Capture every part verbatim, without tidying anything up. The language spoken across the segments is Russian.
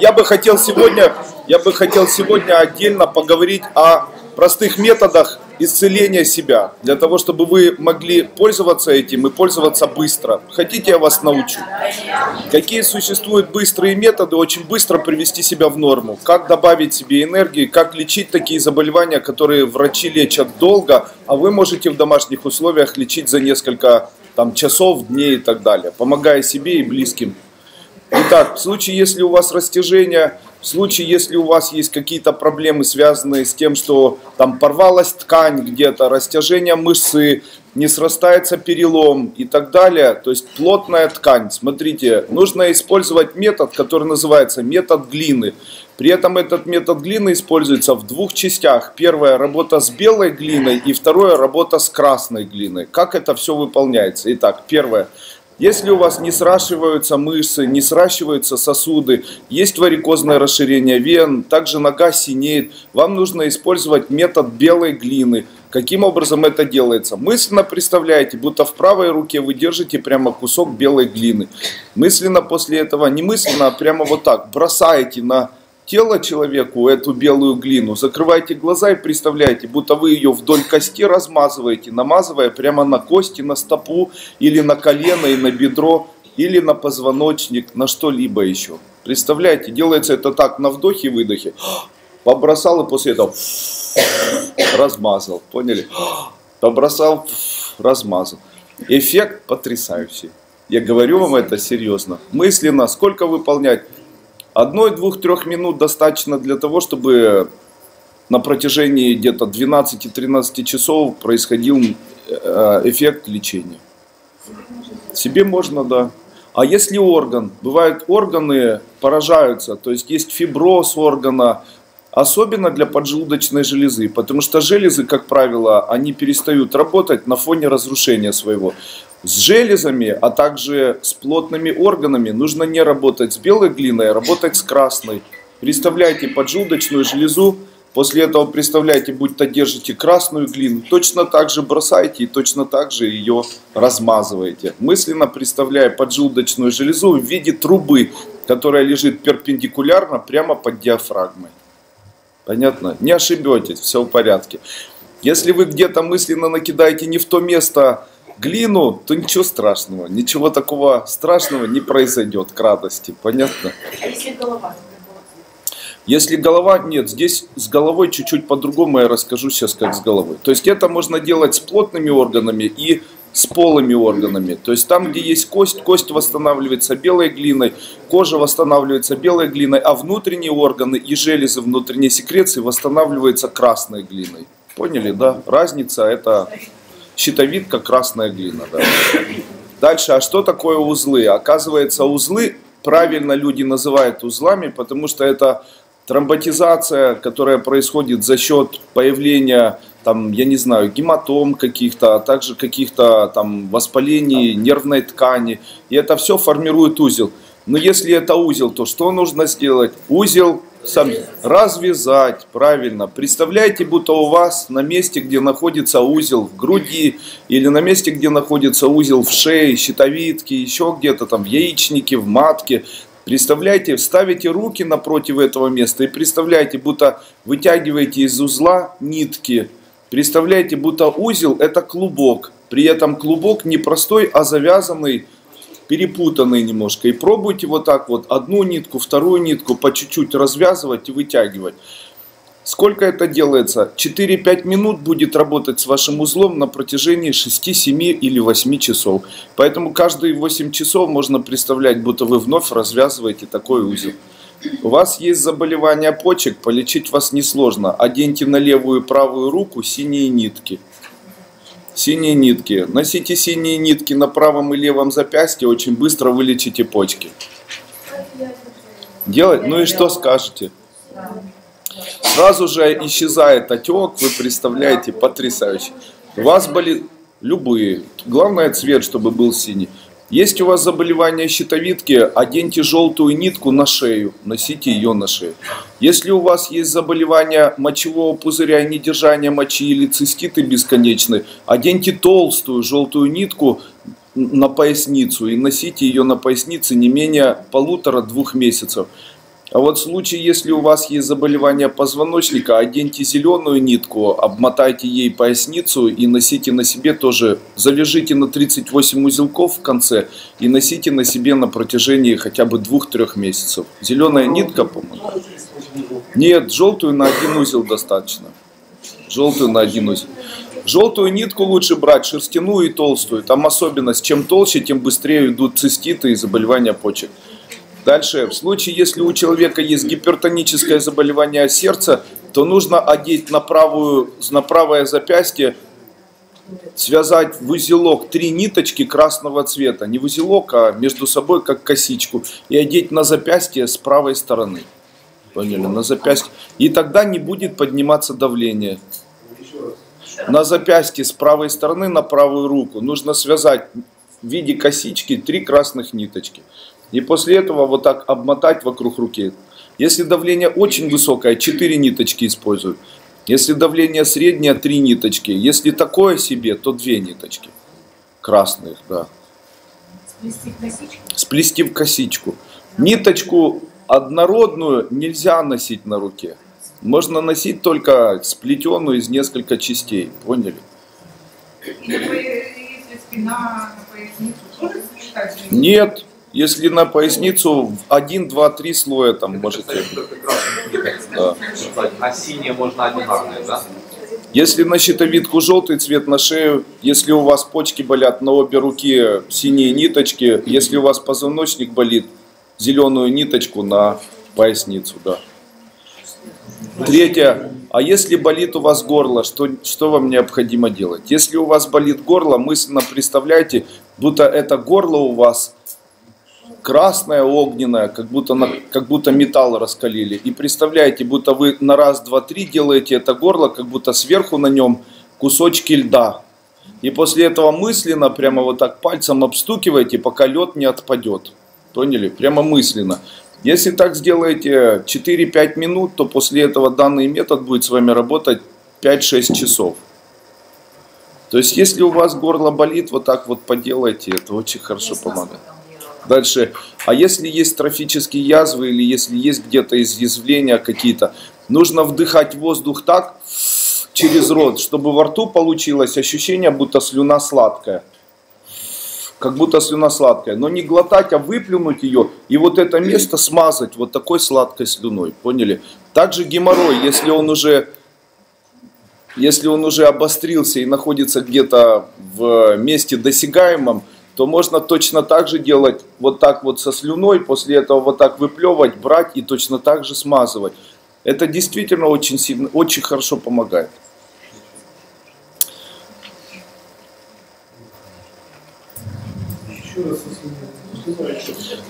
Я бы хотел сегодня, я бы хотел сегодня отдельно поговорить о простых методах исцеления себя, для того, чтобы вы могли пользоваться этим и пользоваться быстро. Хотите, я вас научу? Какие существуют быстрые методы очень быстро привести себя в норму? Как добавить себе энергии? Как лечить такие заболевания, которые врачи лечат долго, а вы можете в домашних условиях лечить за несколько там, часов, дней и так далее, помогая себе и близким. Итак, в случае, если у вас растяжение, в случае, если у вас есть какие-то проблемы, связанные с тем, что там порвалась ткань где-то, растяжение мышцы, не срастается перелом и так далее, то есть плотная ткань, смотрите, нужно использовать метод, который называется метод глины. При этом этот метод глины используется в двух частях. Первая – работа с белой глиной, и вторая – работа с красной глиной. Как это все выполняется? Итак, первое. Если у вас не сращиваются мышцы, не сращиваются сосуды, есть варикозное расширение вен, также нога синеет, вам нужно использовать метод белой глины. Каким образом это делается? Мысленно представляете, будто в правой руке вы держите прямо кусок белой глины. Мысленно после этого, не мысленно, а прямо вот так, бросаете на тело человеку эту белую глину, закрываете глаза и представляете, будто вы ее вдоль кости размазываете, намазывая прямо на кости, на стопу, или на колено, и на бедро, или на позвоночник, на что-либо еще. Представляете, делается это так, на вдохе и выдохе. Побросал и после этого размазал. Поняли? Побросал, размазал. Эффект потрясающий. Я говорю вам это серьезно. Мысленно, сколько выполнять? Одной, двух, трех минут достаточно для того, чтобы на протяжении где-то двенадцати-тринадцати часов происходил эффект лечения. Себе можно, да. А если орган? Бывают органы поражаются, то есть есть фиброз органа, особенно для поджелудочной железы, потому что железы, как правило, они перестают работать на фоне разрушения своего. С железами, а также с плотными органами нужно не работать с белой глиной, а работать с красной. Представляете поджелудочную железу, после этого представляете, будто держите красную глину, точно так же бросаете и точно так же ее размазываете. Мысленно представляя поджелудочную железу в виде трубы, которая лежит перпендикулярно прямо под диафрагмой. Понятно? Не ошибетесь, все в порядке. Если вы где-то мысленно накидаете не в то место глину, то ничего страшного, ничего такого страшного не произойдет к радости. Понятно? А если голова? Если голова, нет, здесь с головой чуть-чуть по-другому, я расскажу сейчас, как с головой. То есть это можно делать с плотными органами и с полыми органами. То есть там, где есть кость, кость восстанавливается белой глиной, кожа восстанавливается белой глиной, а внутренние органы и железы внутренней секреции восстанавливаются красной глиной. Поняли, да? Разница это... Щитовидка, красная глина. Да. Дальше, а что такое узлы? Оказывается, узлы правильно люди называют узлами, потому что это тромботизация, которая происходит за счет появления, там, я не знаю, гематом каких-то, а также каких-то там воспалений нервной ткани. И это все формирует узел. Но если это узел, то что нужно сделать? Узел сам развязать, правильно. Представляете, будто у вас на месте, где находится узел в груди, или на месте, где находится узел в шее, щитовидке, еще где-то там в яичнике, в матке. Представляете, ставите руки напротив этого места и представляете, будто вытягиваете из узла нитки. Представляете, будто узел это клубок. При этом клубок не простой, а завязанный, перепутанные немножко, и пробуйте вот так вот одну нитку, вторую нитку по чуть-чуть развязывать и вытягивать. Сколько это делается? четыре-пять минут будет работать с вашим узлом на протяжении шести-семи или восьми часов. Поэтому каждые восемь часов можно представлять, будто вы вновь развязываете такой узел. У вас есть заболевание почек, полечить вас несложно. Оденьте на левую и правую руку синие нитки. Синие нитки. Носите синие нитки на правом и левом запястье, очень быстро вылечите почки. Делать? Ну и что скажете? Сразу же исчезает отек, вы представляете, потрясающе. У вас болит любые, главное цвет, чтобы был синий. Есть у вас заболевание щитовидки, оденьте желтую нитку на шею, носите ее на шею. Если у вас есть заболевание мочевого пузыря и недержание мочи или циститы бесконечные, оденьте толстую желтую нитку на поясницу и носите ее на пояснице не менее полутора-двух месяцев. А вот в случае, если у вас есть заболевание позвоночника, оденьте зеленую нитку, обмотайте ей поясницу и носите на себе тоже, завяжите на тридцать восемь узелков в конце и носите на себе на протяжении хотя бы двух-трех месяцев. Зеленая нитка помогает. Нет, желтую на один узел достаточно. Желтую на один узел. Желтую нитку лучше брать, шерстяную и толстую. Там особенность, чем толще, тем быстрее идут циститы и заболевания почек. Дальше, в случае, если у человека есть гипертоническое заболевание сердца, то нужно одеть на, правую, на правое запястье, связать в узелок три ниточки красного цвета, не в узелок, а между собой, как косичку, и одеть на запястье с правой стороны. Поняли, на запястье. И тогда не будет подниматься давление. На запястье с правой стороны, на правую руку, нужно связать в виде косички три красных ниточки. И после этого вот так обмотать вокруг руки. Если давление очень высокое, четыре ниточки используют. Если давление среднее, три ниточки. Если такое себе, то две ниточки. Красных, да. Сплести в косичку? Сплести в косичку. Ниточку однородную нельзя носить на руке. Можно носить только сплетенную из нескольких частей. Поняли? Если спина на поясницу тоже сплетать? Нет. Если на поясницу один, два, три слоя там это можете... Да. А синие можно одинаковые, да? Если на щитовидку желтый цвет, на шею, если у вас почки болят, на обе руки синие ниточки, если у вас позвоночник болит, зеленую ниточку на поясницу, да. Третье. А если болит у вас горло, что, что вам необходимо делать? Если у вас болит горло, мысленно представляйте, будто это горло у вас... красная, огненная, как будто, на, как будто металл раскалили. И представляете, будто вы на раз, два, три делаете это горло, как будто сверху на нем кусочки льда. И после этого мысленно, прямо вот так пальцем обстукиваете, пока лед не отпадет. Поняли? Прямо мысленно. Если так сделаете четыре-пять минут, то после этого данный метод будет с вами работать пять-шесть часов. То есть, если у вас горло болит, вот так вот поделайте, это очень хорошо помогает. Дальше, а если есть трофические язвы или если есть где-то изъязвления какие-то, нужно вдыхать воздух так, через рот, чтобы во рту получилось ощущение, будто слюна сладкая. Как будто слюна сладкая. Но не глотать, а выплюнуть ее и вот это место смазать вот такой сладкой слюной. Поняли? Также геморрой, если он уже... если он уже обострился и находится где-то в месте досягаемом, то можно точно так же делать вот так вот со слюной, после этого вот так выплевывать, брать и точно так же смазывать. Это действительно очень сильно, очень хорошо помогает.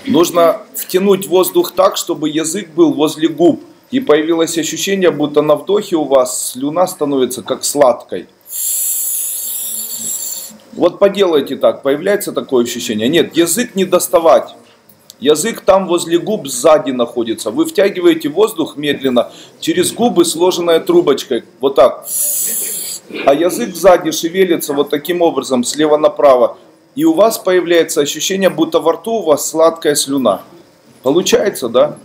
Нужно втянуть воздух так, чтобы язык был возле губ. И появилось ощущение, будто на вдохе у вас слюна становится как сладкой. Вот поделайте так, появляется такое ощущение. Нет, язык не доставать. Язык там возле губ сзади находится. Вы втягиваете воздух медленно через губы, сложенная трубочкой. Вот так. А язык сзади шевелится вот таким образом, слева направо. И у вас появляется ощущение, будто во рту у вас сладкая слюна. Получается, да?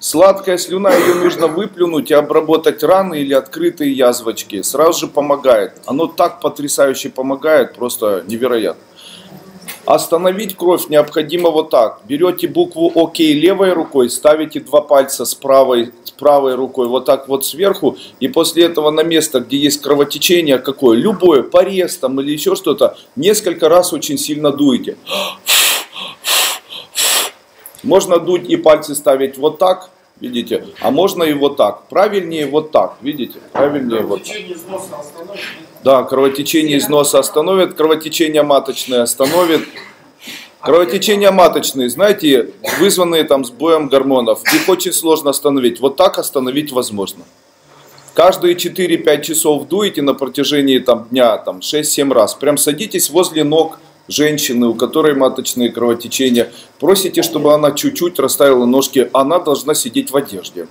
Сладкая слюна, ее нужно выплюнуть и обработать раны или открытые язвочки. Сразу же помогает. Оно так потрясающе помогает, просто невероятно. Остановить кровь необходимо вот так. Берете букву ОК левой рукой, ставите два пальца с правой, с правой рукой вот так вот сверху. И после этого на место, где есть кровотечение какое, любое, порез там или еще что-то, несколько раз очень сильно дуете. Можно дуть и пальцы ставить вот так, видите, а можно и вот так. Правильнее вот так, видите, правильнее вот так. Кровотечение из носа остановит. Да, кровотечение из носа остановит, кровотечение маточное остановит. Кровотечение маточное, знаете, вызванные там сбоем гормонов, их очень сложно остановить. Вот так остановить возможно. Каждые четыре-пять часов дуете на протяжении там, дня там, шесть-семь раз. Прям садитесь возле ног женщины, у которой маточные кровотечения, просите, чтобы она чуть-чуть расставила ножки, она должна сидеть в одежде.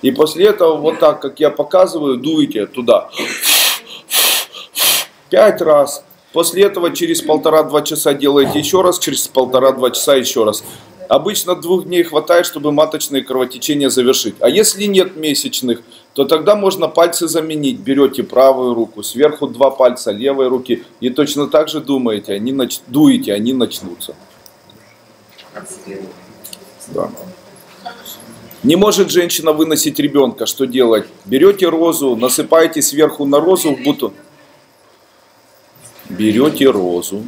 И после этого, вот так, как я показываю, дуете туда. Пять раз. После этого через полтора-два часа делаете еще раз, через полтора-два часа еще раз. обычно двух дней хватает, чтобы маточные кровотечения завершить. А если нет месячных, то тогда можно пальцы заменить. Берете правую руку, сверху два пальца левой руки и точно так же думаете, они нач... дуете, они начнутся. Да. Не может женщина выносить ребенка, что делать? Берете розу, насыпаете сверху на розу в бутон. Берете розу.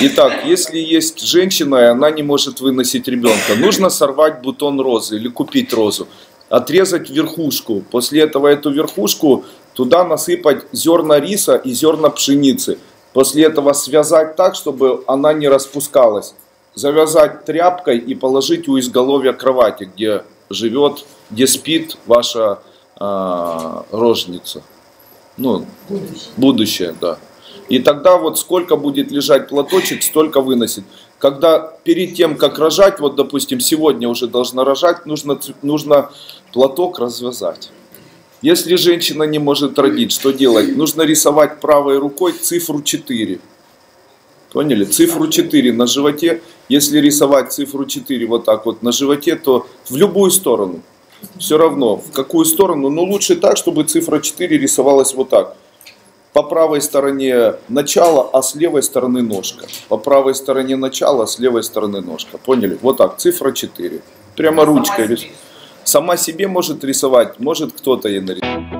Итак, если есть женщина, и она не может выносить ребенка, нужно сорвать бутон розы или купить розу, отрезать верхушку, после этого эту верхушку туда насыпать зерна риса и зерна пшеницы, после этого связать так, чтобы она не распускалась, завязать тряпкой и положить у изголовья кровати, где живет, где спит ваша э, роженица. Ну, будущее. будущее, да. И тогда вот сколько будет лежать платочек, столько выносит. Когда перед тем, как рожать, вот допустим, сегодня уже должна рожать, нужно, нужно платок развязать. Если женщина не может родить, что делать? Нужно рисовать правой рукой цифру четыре. Поняли? Цифру четыре на животе. Если рисовать цифру четыре вот так вот на животе, то в любую сторону. Все равно, в какую сторону, но лучше так, чтобы цифра четыре рисовалась вот так. По правой стороне начало, а с левой стороны ножка. По правой стороне начало, а с левой стороны ножка. Поняли? Вот так, цифра четыре. Прямо ручкой. Сама себе может рисовать, может кто-то ей нарисовать.